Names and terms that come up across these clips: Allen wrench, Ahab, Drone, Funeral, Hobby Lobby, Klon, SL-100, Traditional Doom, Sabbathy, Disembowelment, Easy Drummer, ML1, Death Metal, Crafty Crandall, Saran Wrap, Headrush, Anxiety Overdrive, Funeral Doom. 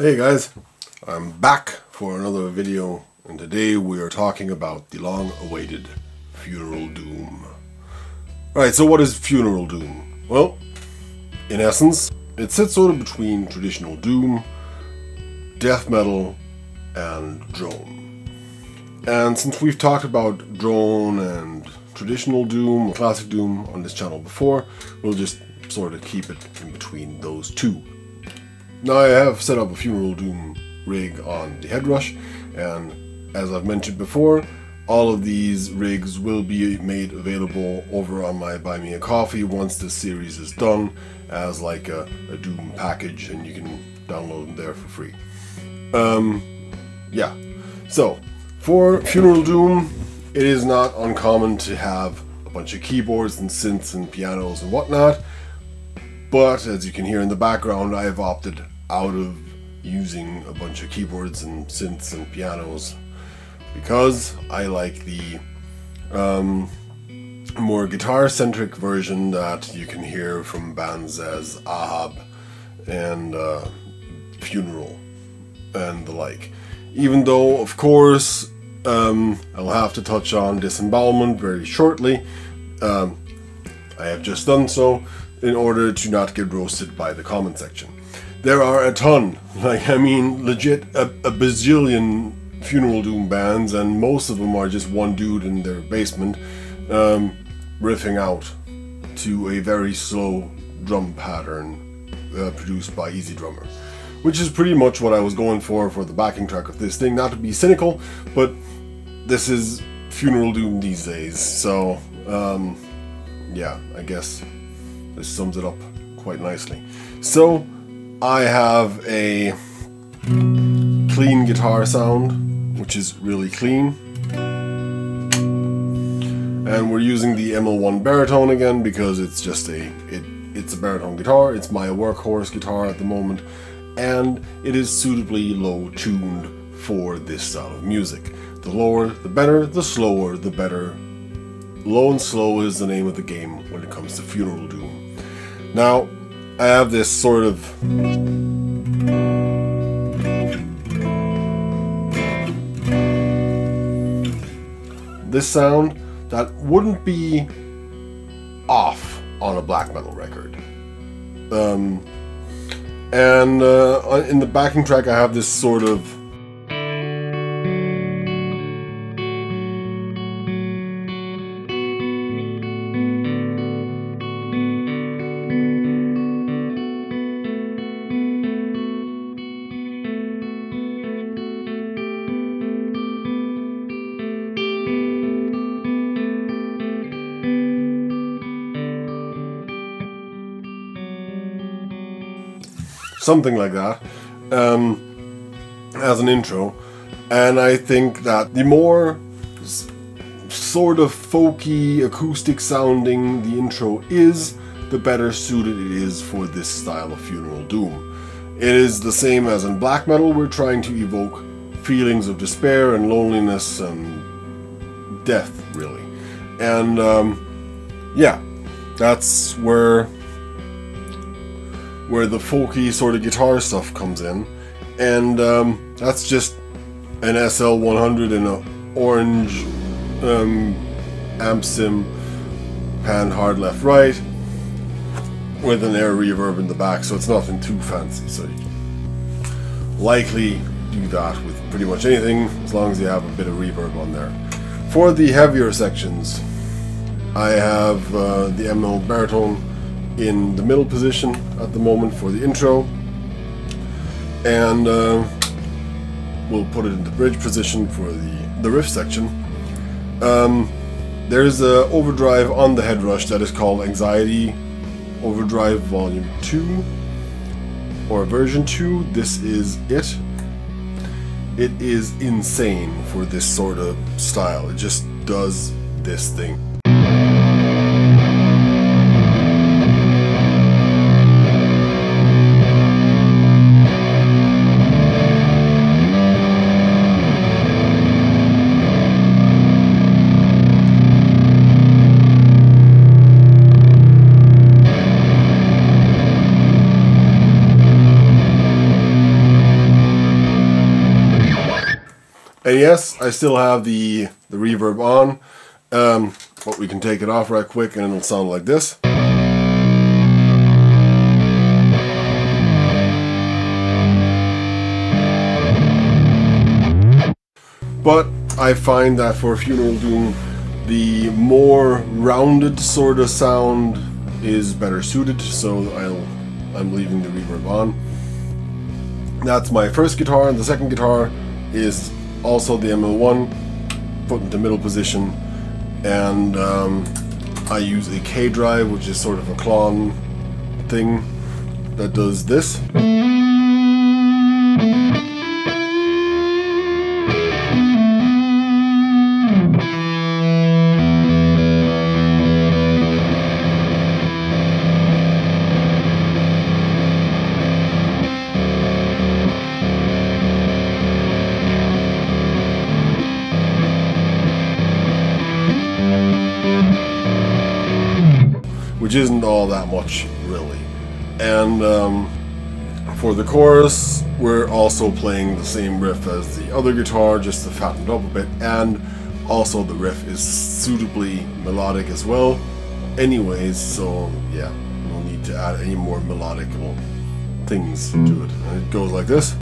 Hey guys, I'm back for another video, and today we are talking about the long-awaited Funeral Doom. Alright, so what is Funeral Doom? Well, in essence, it sits sort of between Traditional Doom, Death Metal, and Drone. And since we've talked about Drone and Traditional Doom, or Classic Doom on this channel before, we'll just sort of keep it in between those two. Now I have set up a Funeral Doom rig on the Headrush, and as I've mentioned before, all of these rigs will be made available over on my Buy Me a Coffee once this series is done, as like a Doom package, and you can download them there for free. Yeah, so for Funeral Doom, it is not uncommon to have a bunch of keyboards and synths and pianos and whatnot, but as you can hear in the background, I have opted out of using a bunch of keyboards and synths and pianos because I like the more guitar-centric version that you can hear from bands as Ahab and Funeral and the like. Even though, of course, I'll have to touch on Disembowelment very shortly. I have just done so in order to not get roasted by the comment section. There are a ton, like, I mean, legit a bazillion Funeral Doom bands, and most of them are just one dude in their basement riffing out to a very slow drum pattern produced by Easy Drummer, which is pretty much what I was going for the backing track of this thing. Not to be cynical, but this is Funeral Doom these days, so yeah, I guess this sums it up quite nicely. So I have a clean guitar sound, which is really clean, and we're using the ML1 baritone again because it's just it's a baritone guitar. It's my workhorse guitar at the moment, and it is suitably low tuned for this style of music. The lower the better, the slower the better. Low and slow is the name of the game when it comes to Funeral Doom. Now, I have this sort of this sound that wouldn't be off on a black metal record. In the backing track, I have this sort of something like that as an intro, and I think that the more sort of folky, acoustic sounding the intro is, the better suited it is for this style of Funeral Doom. It is the same as in black metal. We're trying to evoke feelings of despair and loneliness and death, really, and yeah, that's where the folky sort of guitar stuff comes in, and that's just an SL-100 and an orange amp sim panned hard left right with an air reverb in the back, so it's nothing too fancy. So you can likely do that with pretty much anything as long as you have a bit of reverb on there. For the heavier sections, I have the ML baritone in the middle position at the moment for the intro, and we'll put it in the bridge position for the riff section. There's a overdrive on the Headrush that is called Anxiety Overdrive Volume 2 or Version 2. This is it. It is insane for this sort of style. It just does this thing. And yes, I still have the reverb on, but we can take it off right quick and it'll sound like this. But I find that for Funeral Doom, the more rounded sort of sound is better suited, so I'm leaving the reverb on. That's my first guitar, and the second guitar is also the ML1, put into middle position, and I use a K drive, which is sort of a Klon thing that does this. Which isn't all that much, really. And for the chorus, we're also playing the same riff as the other guitar, just to fatten it up a bit, and also the riff is suitably melodic as well anyways, so yeah, no need to add any more melodic things to it. And it goes like this.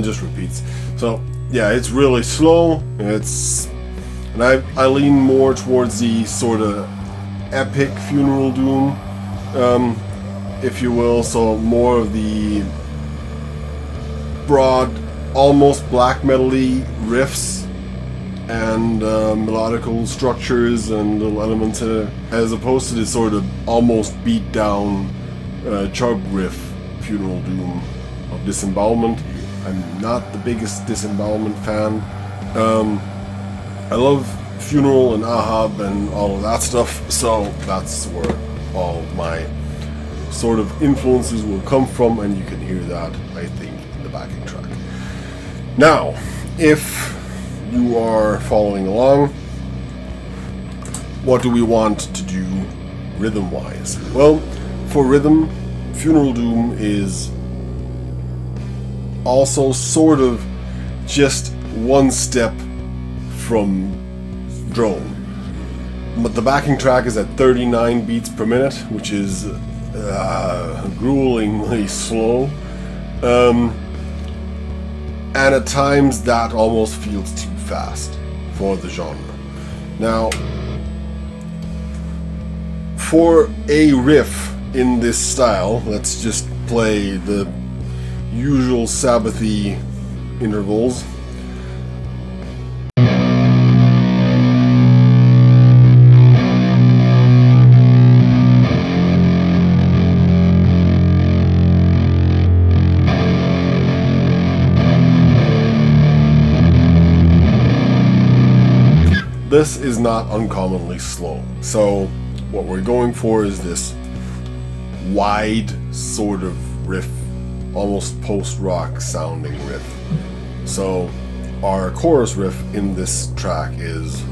Just repeats. So yeah, it's really slow. And I lean more towards the sort of epic Funeral Doom, if you will. So more of the broad, almost black metal-y riffs and melodical structures and little elements in it, as opposed to this sort of almost beat down chug riff Funeral Doom of Disembowelment. I'm not the biggest Disembowelment fan. I love Funeral and Ahab and all of that stuff, so that's where all my sort of influences will come from, and you can hear that, I think, in the backing track. Now, if you are following along, what do we want to do rhythm-wise? Well, for rhythm, Funeral Doom is also sort of just one step from Drone, but the backing track is at 39 beats per minute, which is gruelingly slow, and at times that almost feels too fast for the genre. Now, for a riff in this style, let's just play the usual Sabbathy intervals. This is not uncommonly slow, so what we're going for is this wide sort of riff, almost post-rock sounding riff. So our chorus riff in this track is...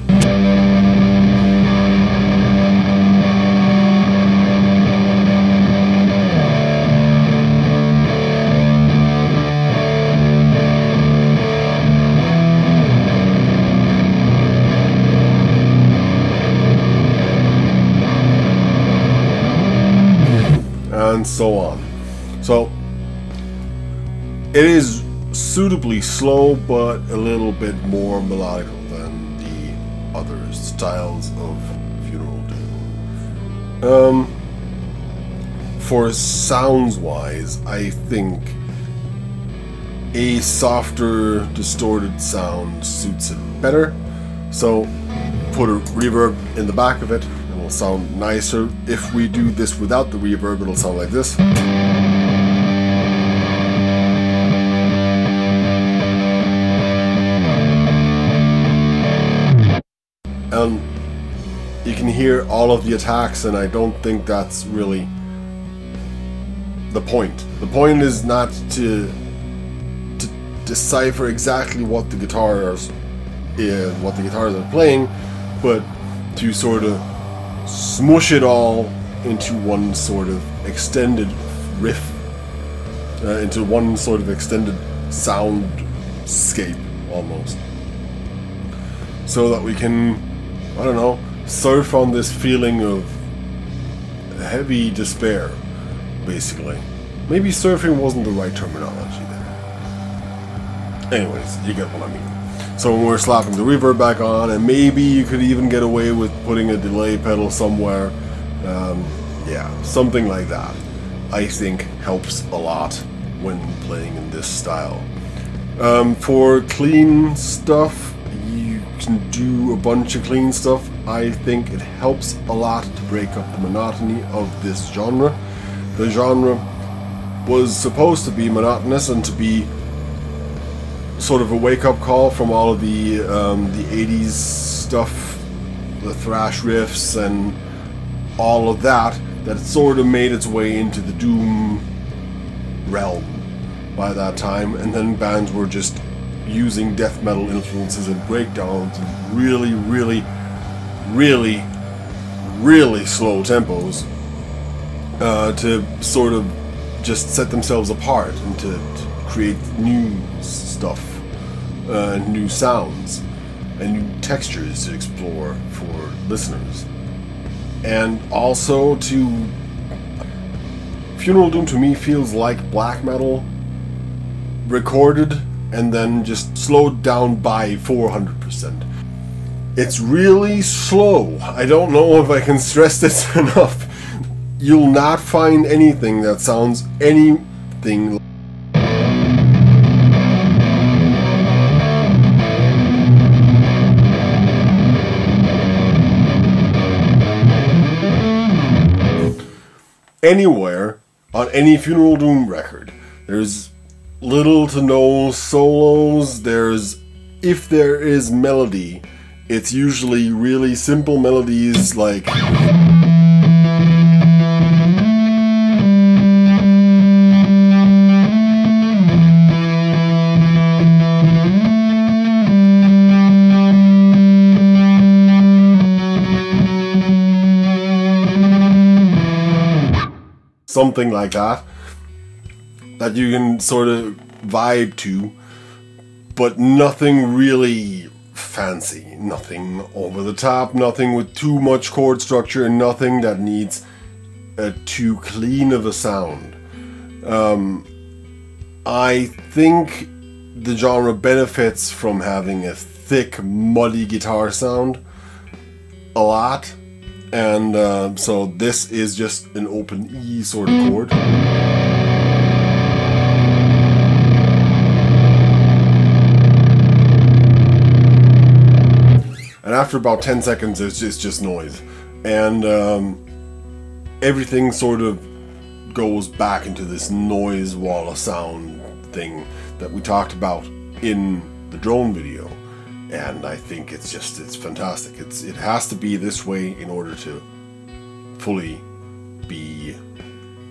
and so on. So it is suitably slow, but a little bit more melodical than the other styles of Funeral Doom. For sounds-wise, I think a softer, distorted sound suits it better. So put a reverb in the back of it, and it'll sound nicer. If we do this without the reverb, it'll sound like this. you can hear all of the attacks, and I don't think that's really the point. The point is not to decipher exactly what the guitars are playing, but to sort of smush it all into one sort of extended riff, into one sort of extended soundscape almost, so that we can, I don't know, surf on this feeling of heavy despair, basically. Maybe surfing wasn't the right terminology there. Anyways, you get what I mean. So when we're slapping the reverb back on, and maybe you could even get away with putting a delay pedal somewhere, yeah, something like that, I think helps a lot when playing in this style. For clean stuff, you can do a bunch of clean stuff. I think it helps a lot to break up the monotony of this genre. The genre was supposed to be monotonous and to be sort of a wake-up call from all of the 80s stuff, the thrash riffs and all of that, that sort of made its way into the doom realm by that time, and then bands were just using death metal influences and breakdowns and really slow tempos to sort of just set themselves apart and to create new stuff, new sounds and new textures to explore for listeners. And also to... Funeral Doom to me feels like black metal recorded and then just slowed down by 400%. It's really slow. I don't know if I can stress this enough. You'll not find anything that sounds anything like... anywhere on any Funeral Doom record. There's little to no solos. There's, if there is melody, it's usually really simple melodies like... something like that, that you can sort of vibe to, but nothing really fancy, nothing over the top, nothing with too much chord structure, and nothing that needs too clean of a sound. I think the genre benefits from having a thick, muddy guitar sound a lot. And so this is just an open E sort of chord. And after about 10 seconds, it's just noise. And everything sort of goes back into this noise wall of sound thing that we talked about in the drone video. And I think it's just, it's fantastic. It has to be this way in order to fully be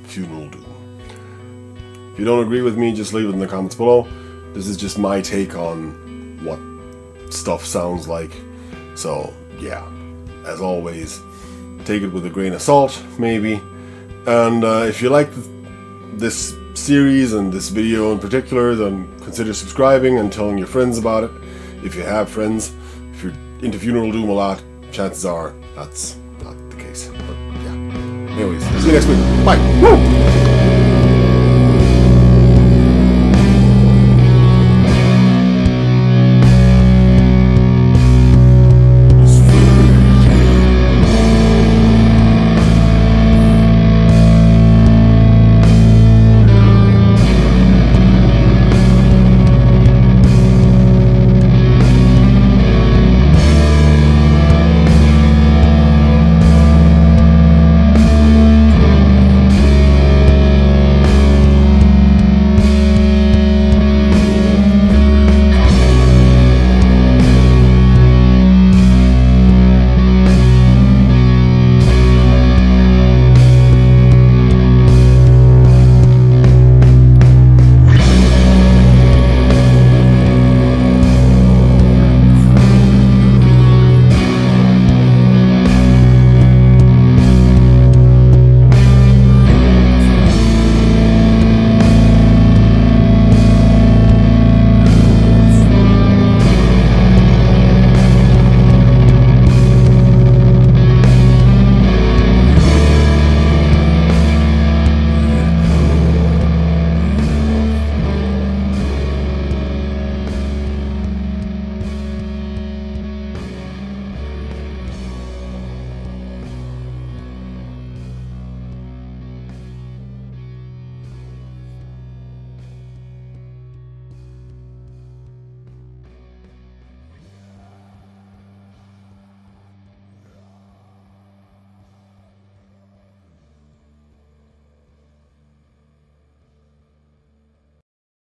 Funeral Doom. If you don't agree with me, just leave it in the comments below. This is just my take on what stuff sounds like. So yeah, as always, take it with a grain of salt, maybe. And if you like this series and this video in particular, then consider subscribing and telling your friends about it. If you have friends, if you're into Funeral Doom a lot, chances are that's not the case. But yeah. Anyways, see you next week. Bye. Woo!